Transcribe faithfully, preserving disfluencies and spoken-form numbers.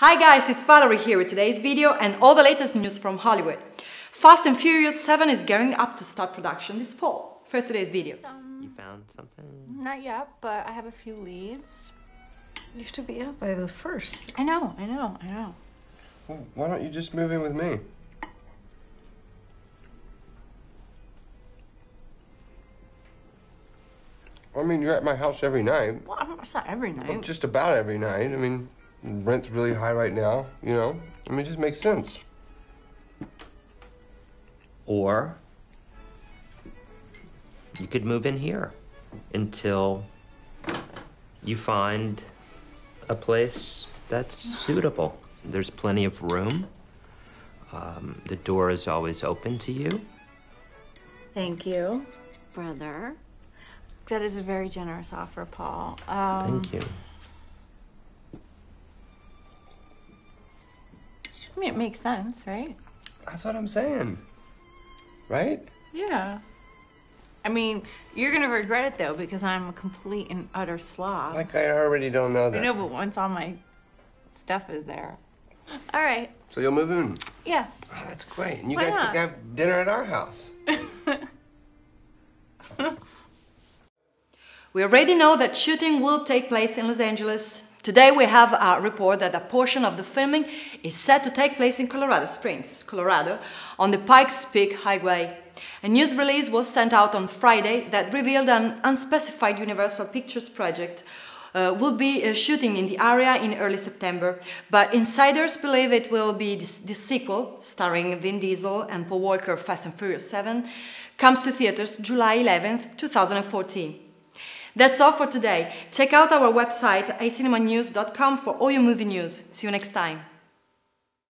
Hi guys, it's Valerie here with today's video and all the latest news from Hollywood. Fast and Furious seven is gearing up to start production this fall. First, today's video. Um, you found something? Not yet, but I have a few leads. You should be out by the first. I know, I know, I know. Well, why don't you just move in with me? I mean, you're at my house every night. Well, I'm, it's not every night. Well, just about every night. I mean, rent's really high right now, you know? I mean, it just makes sense. Or you could move in here until you find a place that's suitable. There's plenty of room. Um, the door is always open to you. Thank you, brother. That is a very generous offer, Paul. Um, Thank you. I mean, it makes sense, right? That's what I'm saying. Right? Yeah. I mean, you're gonna regret it though, because I'm a complete and utter slob. Like, I already don't know that. I know, but once all my stuff is there. All right. So you'll move in? Yeah. Oh, that's great. And you Why guys not? Could have dinner at our house. We already know that shooting will take place in Los Angeles. Today we have a report that a portion of the filming is set to take place in Colorado Springs, Colorado, on the Pikes Peak Highway. A news release was sent out on Friday that revealed an unspecified Universal Pictures project uh, will be uh, shooting in the area in early September, but insiders believe it will be this, this sequel, starring Vin Diesel and Paul Walker, Fast and Furious seven, comes to theaters July eleventh, two thousand fourteen. That's all for today. Check out our website, acinemanews dot com, for all your movie news. See you next time.